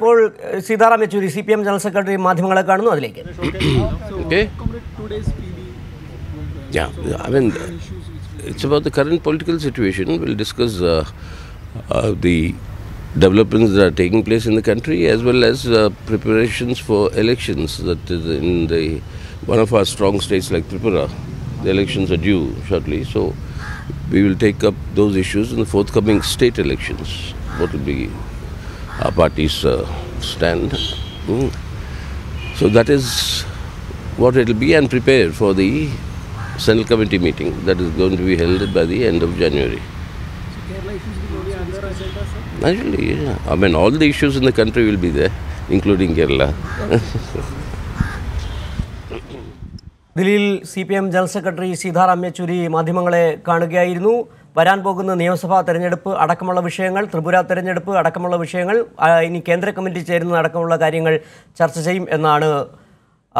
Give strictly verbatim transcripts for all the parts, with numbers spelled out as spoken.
Sitaram Yechury, C P M General Secretary, Madhimala Karno, okay? Yeah, I mean, it's about the current political situation. We'll discuss uh, uh, the developments that are taking place in the country as well as uh, preparations for elections. That is in the one of our strong states like Tripura, the elections are due shortly. So we will take up those issues in the forthcoming state elections. What will be our parties uh, stand. Mm. So that is what it will be, and prepare for the Central Committee meeting that is going to be held by the end of January. So Kerala issues will be under agenda, sir? Actually, yeah. I mean, all the issues in the country will be there, including Kerala. Delhi C P M General Secretary Sitaram Yechury Madhimangale Kanugayirnu. Varan Bogun, the Neosapa, Terenadap, Adakamala Vishangal, Tripura Terenadap, Adakamala Vishangal, in Kendra Committee Chair in Adakamala Garingal, Churchim, and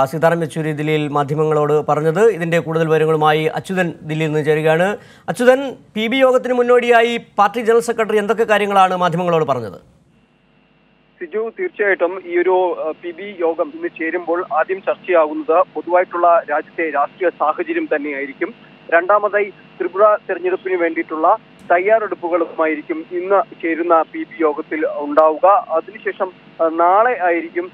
Sitaram Yechury, Dilil, Mathimangaloda, Paranada, then they could very my Achudan, Dilil Nigerigana, Achudan, P B Yogatrimunodi, Party General Secretary and the Karingalana, Mathimangaloda Paranada. Siju, Tirchetum, Euro, P B Yogam, the Cherimbol, Adim Churchia Gunza, Puduaitula, Rajate, Rashia Sahajirim Tani Erikim. Randamadai, Tripura, Serendipini Venditula, Tayar Pugal Mairikim, Inna Cheruna, P B Yogatil, Undauga, Adinisham, Nale Irigim,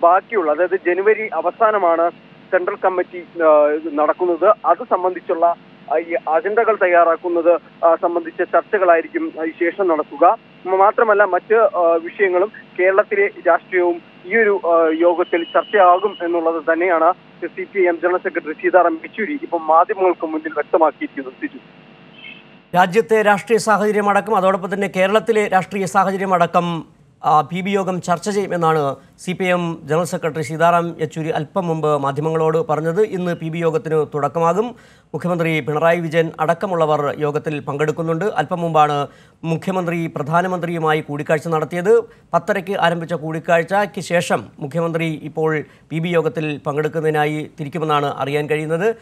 Bakula, the January Avasanamana, Central Committee Narakunuda, Ada Samandichula, Agendagal Tayarakunuda, Samandicha, Sartagal Irigim, Isation Narakuga, Matramala Macha Vishangalum, Kerala Jastium, Uru Yogatil, Sartiagum, and Nola Zaneana. The C P M General Secretary Sitaram Yechury, if a Madimul Community Vectamaki is the city. Rajate Rashtriya Sahajiri Madakam, Adapatane Kerala, Rashtriya Sahajiri Madakam, P B Yogam Churchajim and C P M General Secretary Sitaram Yechury Alpamumba, Madimangalodu, Paranadu, in the P B Yogatinu, Todakamagam, Mukhyamantri Pinarayi Vijayan, Adakamulavar Yogatil Pangadukundu, Alpamumbana, Mukhyamantri Pradhanamantri Mai Kudikacha Narthiadu, Pataraki Arambicha Kudikacha, Kishesham, Mukhyamantri Ipol, P B Yogatil Pangadukunai, Tirikimanana, Arian Karinada.